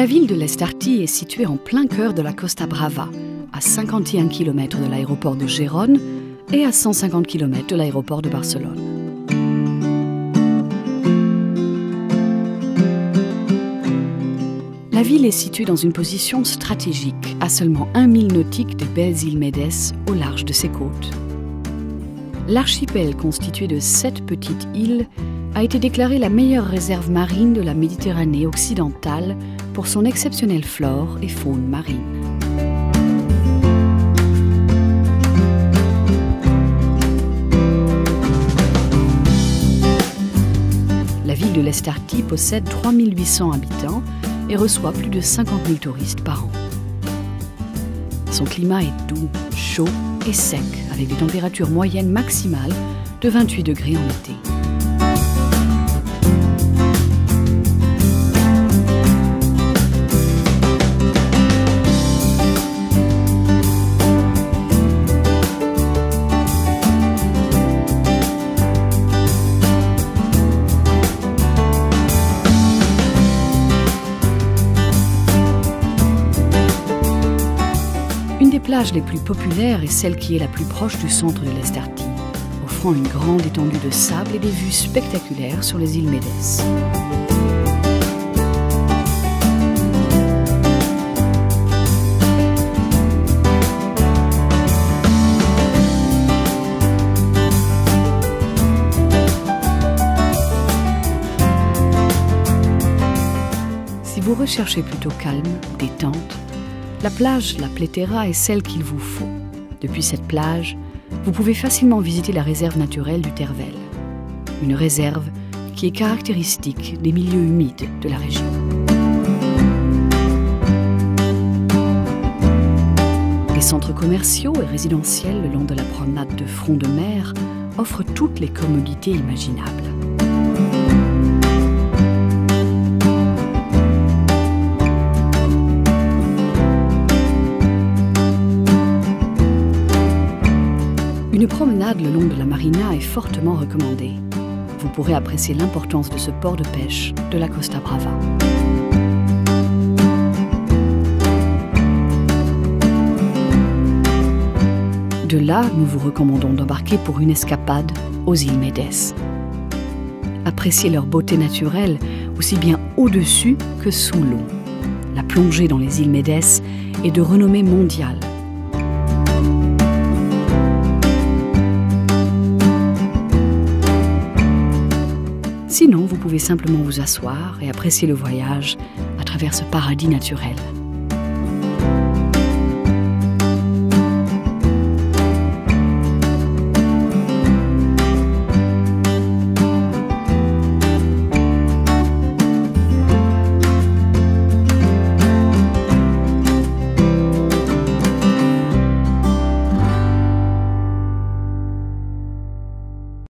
La ville de l'Estartit est située en plein cœur de la Costa Brava, à 51 km de l'aéroport de Gérone et à 150 km de l'aéroport de Barcelone. La ville est située dans une position stratégique, à seulement 1 mille nautiques des belles îles Médès au large de ses côtes. L'archipel, constitué de 7 petites îles, a été déclarée la meilleure réserve marine de la Méditerranée occidentale pour son exceptionnelle flore et faune marine. La ville de l'Estartit possède 3800 habitants et reçoit plus de 50 000 touristes par an. Son climat est doux, chaud et sec, avec des températures moyennes maximales de 28 degrés en été. La plage les plus populaires est celle qui est la plus proche du centre de l'Estartit, offrant une grande étendue de sable et des vues spectaculaires sur les îles Médès. Si vous recherchez plutôt calme, détente, la plage La Plétera est celle qu'il vous faut. Depuis cette plage, vous pouvez facilement visiter la réserve naturelle du Tervel, une réserve qui est caractéristique des milieux humides de la région. Les centres commerciaux et résidentiels le long de la promenade de Front de Mer offrent toutes les commodités imaginables. Une promenade le long de la Marina est fortement recommandée. Vous pourrez apprécier l'importance de ce port de pêche de la Costa Brava. De là, nous vous recommandons d'embarquer pour une escapade aux îles Médès. Appréciez leur beauté naturelle aussi bien au-dessus que sous l'eau. La plongée dans les îles Médès est de renommée mondiale. Sinon, vous pouvez simplement vous asseoir et apprécier le voyage à travers ce paradis naturel.